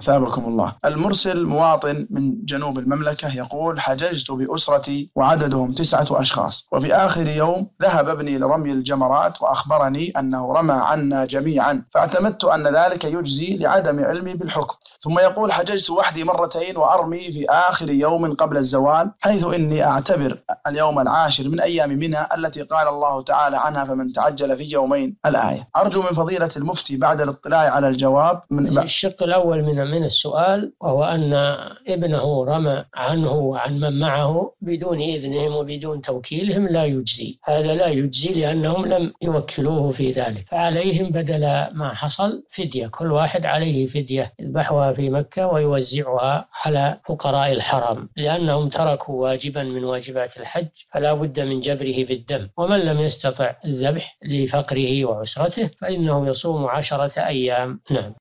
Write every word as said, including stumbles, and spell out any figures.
أثابكم الله. المرسل مواطن من جنوب المملكة يقول: حججت بأسرتي وعددهم تسعة أشخاص، وفي آخر يوم ذهب ابني لرمي الجمرات وأخبرني أنه رمى عنا جميعا، فاعتمدت أن ذلك يجزي لعدم علمي بالحكم. ثم يقول: حججت وحدي مرتين وأرمي في آخر يوم قبل الزوال، حيث إني أعتبر اليوم العاشر من أيام منى التي قال الله تعالى عنها: فمن تعجل في يومين الآية. أرجو من فضيلة المفتي بعد الاطلاع على الجواب من الشق الأول من من السؤال، وهو أن ابنه رمى عنه وعن من معه بدون إذنهم وبدون توكيلهم لا يجزي، هذا لا يجزي لأنهم لم يوكلوه في ذلك، فعليهم بدل ما حصل فدية، كل واحد عليه فدية يذبحها في مكة ويوزعها على فقراء الحرم، لأنهم تركوا واجبا من واجبات الحج فلا بد من جبره بالدم، ومن لم يستطع الذبح لفقره وعسرته فإنه يصوم عشرة أيام. نعم.